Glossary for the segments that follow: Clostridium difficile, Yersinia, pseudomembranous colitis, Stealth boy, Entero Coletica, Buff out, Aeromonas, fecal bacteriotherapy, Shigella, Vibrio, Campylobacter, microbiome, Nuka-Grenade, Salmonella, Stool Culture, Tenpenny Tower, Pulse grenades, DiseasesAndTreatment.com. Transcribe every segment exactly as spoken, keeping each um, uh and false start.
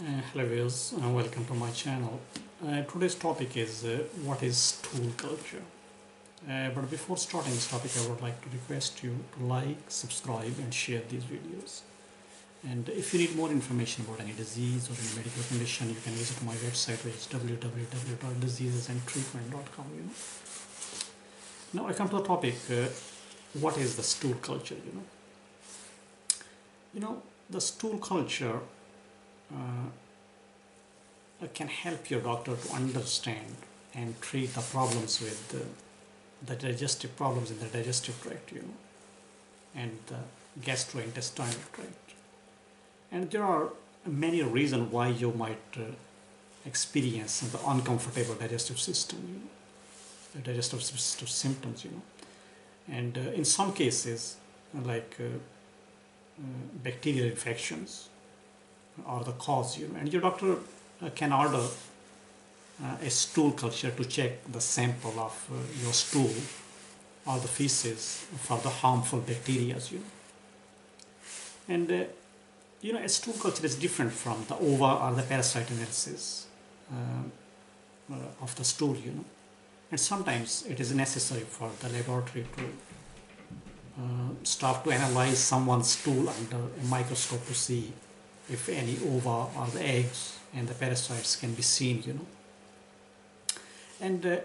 Uh, hello viewers and welcome to my channel. Uh, today's topic is uh, what is stool culture. Uh, but before starting this topic, I would like to request you to like, subscribe and share these videos. And if you need more information about any disease or any medical condition, you can visit my website, which is w w w dot diseases and treatment dot com. You know? Now I come to the topic, uh, what is the stool culture? You know, you know the stool culture uh, can help your doctor to understand and treat the problems with the, the digestive problems in the digestive tract, you know, and the gastrointestinal tract. And there are many reasons why you might uh, experience the uncomfortable digestive system, you know, the digestive system symptoms, you know. And uh, in some cases, like uh, uh, bacterial infections are the cause, you know, and your doctor uh, can order uh, a stool culture to check the sample of uh, your stool or the feces for the harmful bacteria, you know. And uh, you know, a stool culture is different from the ova or the parasite analysis uh, uh, of the stool, you know. And sometimes it is necessary for the laboratory to uh, staff to analyze someone's stool under a microscope to see if any ova or the eggs and the parasites can be seen, you know. And uh,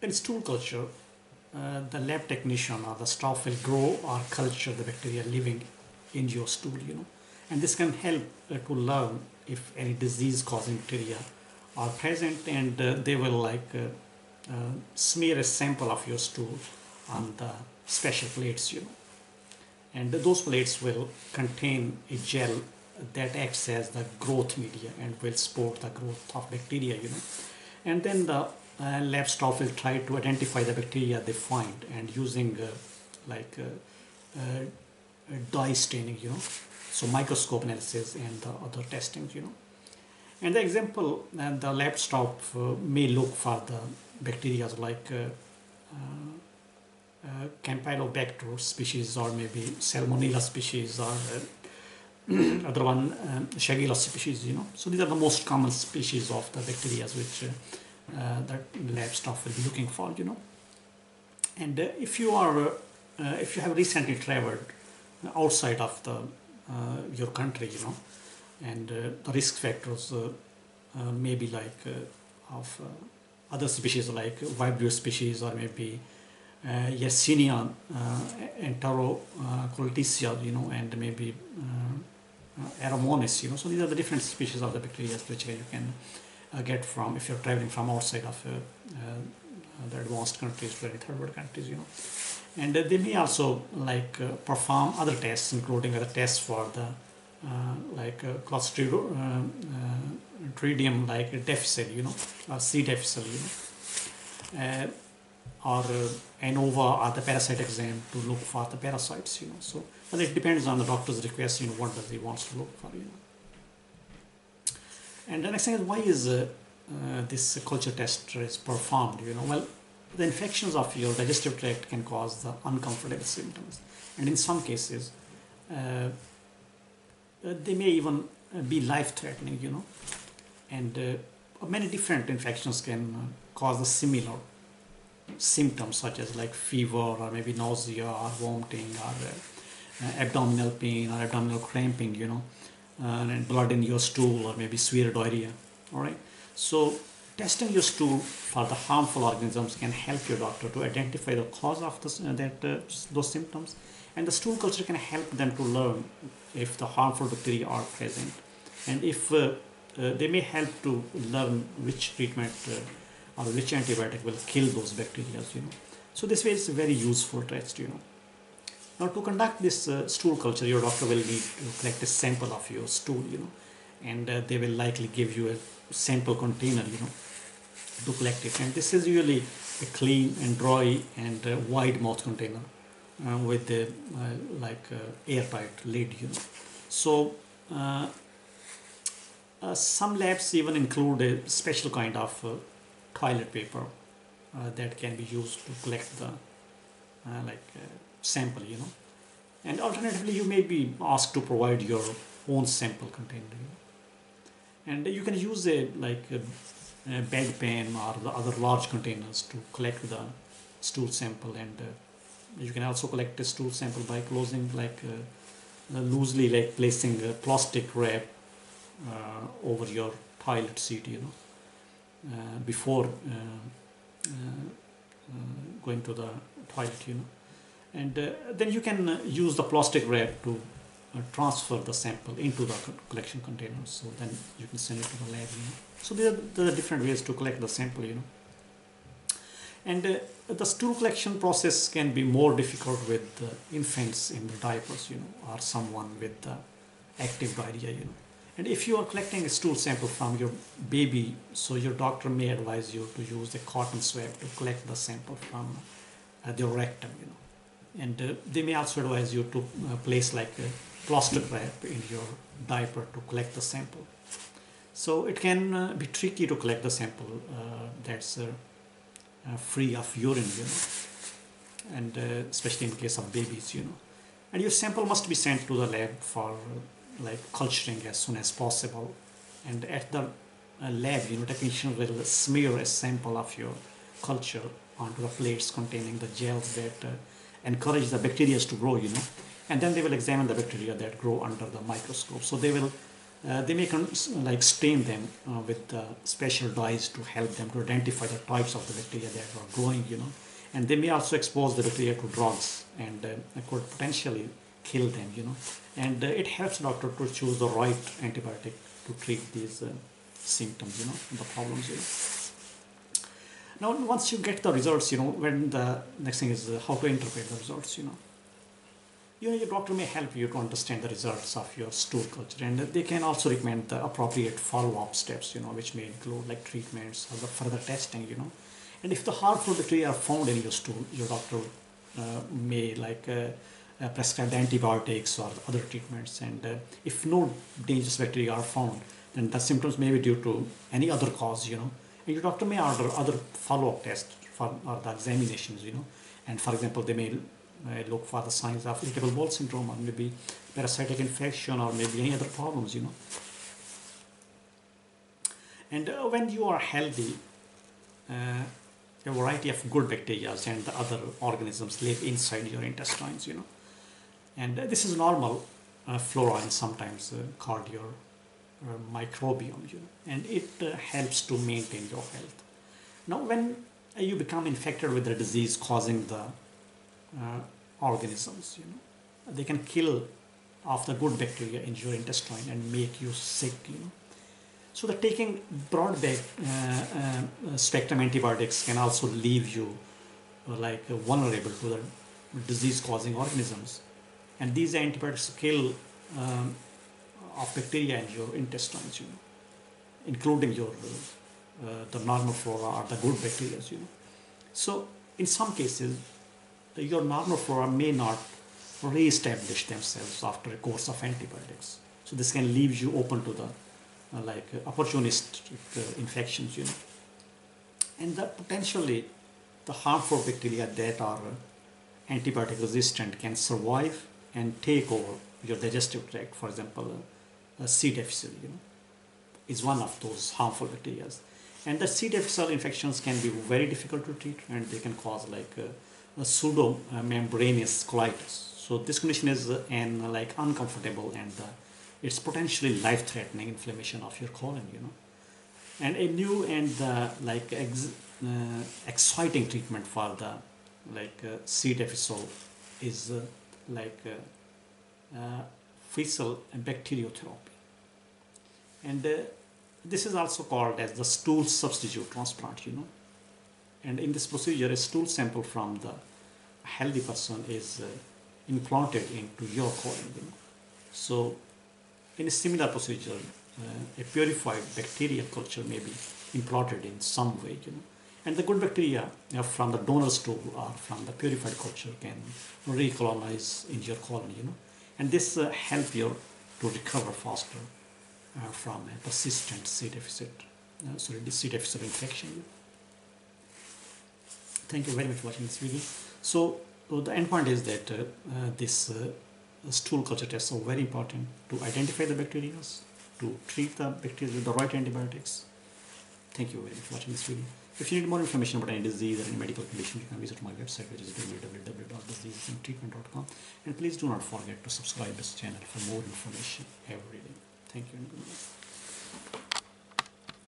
in stool culture, uh, the lab technician or the staff will grow or culture the bacteria living in your stool, you know. And this can help uh, to learn if any disease-causing bacteria are present, and uh, they will like uh, uh, smear a sample of your stool on the special plates, you know. And uh, those plates will contain a gel that acts as the growth media and will support the growth of bacteria, you know. And then the uh, lab staff will try to identify the bacteria they find, and using uh, like uh, uh, dye staining, you know, so microscope analysis and the other testing, you know. And the example, and the lab staff uh, may look for the bacteria like uh, uh, uh, Campylobacter species, or maybe Salmonella species, or uh, other one, um, Shigella species, you know. So these are the most common species of the bacteria which uh, uh, the lab staff will be looking for, you know. And uh, if you are, uh, uh, if you have recently traveled outside of the uh, your country, you know, and uh, the risk factors uh, uh, may be like uh, of uh, other species like Vibrio species, or maybe uh, Yersinia, uh, Entero uh, Coletica, you know, and maybe uh, uh, Aeromonas, you know. So these are the different species of the bacteria which you can uh, get from if you're traveling from outside of uh, uh, the advanced countries, very third world countries, you know. And uh, they may also like uh, perform other tests, including other tests for the uh, like uh, Clostridium uh, uh, like difficile, you know, or C difficile, you know, uh, or uh, ANOVA or the parasite exam to look for the parasites, you know. So, well, it depends on the doctor's request, you know, what does he wants to look for, you know. And the next thing is, why is uh, uh, this culture test is performed, you know? Well, the infections of your digestive tract can cause the uncomfortable symptoms, and in some cases uh, they may even be life-threatening, you know. And uh, many different infections can cause the similar symptoms, such as like fever, or maybe nausea, or vomiting, or uh, uh, abdominal pain, or abdominal cramping, you know, uh, and blood in your stool, or maybe severe diarrhea. All right, so testing your stool for the harmful organisms can help your doctor to identify the cause of this, uh, that, uh, those symptoms, and the stool culture can help them to learn if the harmful bacteria are present, and if uh, uh, they may help to learn which treatment uh, or which antibiotic will kill those bacteria, you know. So this way it's a very useful test, you know. Now to conduct this uh, stool culture, your doctor will need to collect a sample of your stool, you know, and uh, they will likely give you a sample container, you know, to collect it. And this is usually a clean and dry and uh, wide mouth container uh, with a uh, like uh, airtight lid, you know. So uh, uh, some labs even include a special kind of uh, toilet paper uh, that can be used to collect the uh, like uh, sample, you know. And alternatively, you may be asked to provide your own sample container, you know. And you can use a like a, a bedpan or the other large containers to collect the stool sample. And uh, you can also collect a stool sample by closing, like uh, loosely like placing a plastic wrap uh, over your toilet seat, you know, uh, before uh, uh, uh, going to the toilet, you know. And uh, then you can uh, use the plastic wrap to uh, transfer the sample into the co collection container. So then you can send it to the lab, you know. So there are, there are different ways to collect the sample, you know. And uh, the stool collection process can be more difficult with uh, infants in the diapers, you know, or someone with uh, active diarrhea, you know. And if you are collecting a stool sample from your baby, so your doctor may advise you to use a cotton swab to collect the sample from uh, their rectum, you know. And uh, they may also advise you to uh, place like a plastic wrap in your diaper to collect the sample. So it can uh, be tricky to collect the sample uh, that's uh, uh, free of urine, you know, and uh, especially in case of babies, you know. And your sample must be sent to the lab for uh, like culturing as soon as possible. And at the uh, lab, you know, technician will smear a sample of your culture onto the plates containing the gels that uh, encourage the bacteria to grow, you know. And then they will examine the bacteria that grow under the microscope. So they will uh, they may like stain them uh, with uh, special dyes to help them to identify the types of the bacteria that are growing, you know. And they may also expose the bacteria to drugs and uh, could potentially kill them, you know. And uh, it helps doctor to choose the right antibiotic to treat these uh, symptoms, you know, the problems, you know. Now, once you get the results, you know, when the next thing is how to interpret the results, you know. You know, your doctor may help you to understand the results of your stool culture, and they can also recommend the appropriate follow-up steps, you know, which may include like treatments or the further testing, you know. And if the harmful bacteria are found in your stool, your doctor uh, may like uh, uh, prescribe the antibiotics or the other treatments. And uh, if no dangerous bacteria are found, then the symptoms may be due to any other cause, you know. And your doctor may order other follow-up tests for, or the examinations, you know. And for example, they may uh, look for the signs of irritable bowel syndrome or maybe parasitic infection or maybe any other problems, you know. And uh, when you are healthy, uh, a variety of good bacteria and the other organisms live inside your intestines, you know. And uh, this is normal uh, flora and sometimes uh, called your Uh, microbiome, you know, and it uh, helps to maintain your health. Now, when uh, you become infected with the disease causing the uh, organisms, you know, they can kill off the good bacteria in your intestine and make you sick, you know. So the taking broad back, uh, uh, spectrum antibiotics can also leave you uh, like uh, vulnerable to the disease causing organisms, and these antibiotics kill um, of bacteria in your intestines, you know, including your uh, uh, the normal flora or the good bacteria, you know. So in some cases, your normal flora may not re-establish themselves after a course of antibiotics. So this can leave you open to the uh, like uh, opportunistic uh, infections, you know, and the potentially the harmful bacteria that are uh, antibiotic resistant can survive and take over your digestive tract. For example, Uh, Uh, C. difficile, you know, is one of those harmful bacteria, and the C. difficile infections can be very difficult to treat, and they can cause like uh, a pseudomembranous colitis. So this condition is uh, an uh, like uncomfortable and uh, it's potentially life-threatening inflammation of your colon, you know. And a new and uh, like ex uh, exciting treatment for the like uh, C. difficile is uh, like uh, uh, fecal bacteriotherapy, and uh, this is also called as the stool substitute transplant, you know. And in this procedure, a stool sample from the healthy person is uh, implanted into your colon, you know. So in a similar procedure, uh, a purified bacterial culture may be implanted in some way, you know, and the good bacteria uh, from the donor stool or from the purified culture can recolonize in your colon, you know. And this uh, helps you to recover faster uh, from a persistent C. difficile, uh, sorry, C. difficile infection. Thank you very much for watching this video. So, so the end point is that uh, uh, this uh, stool culture tests are very important to identify the bacteria, to treat the bacteria with the right antibiotics. Thank you very much for watching this video. If you need more information about any disease or any medical condition, you can visit my website, which is w w w dot diseases and treatment dot com, and please do not forget to subscribe to this channel for more information every day. Thank you and good night.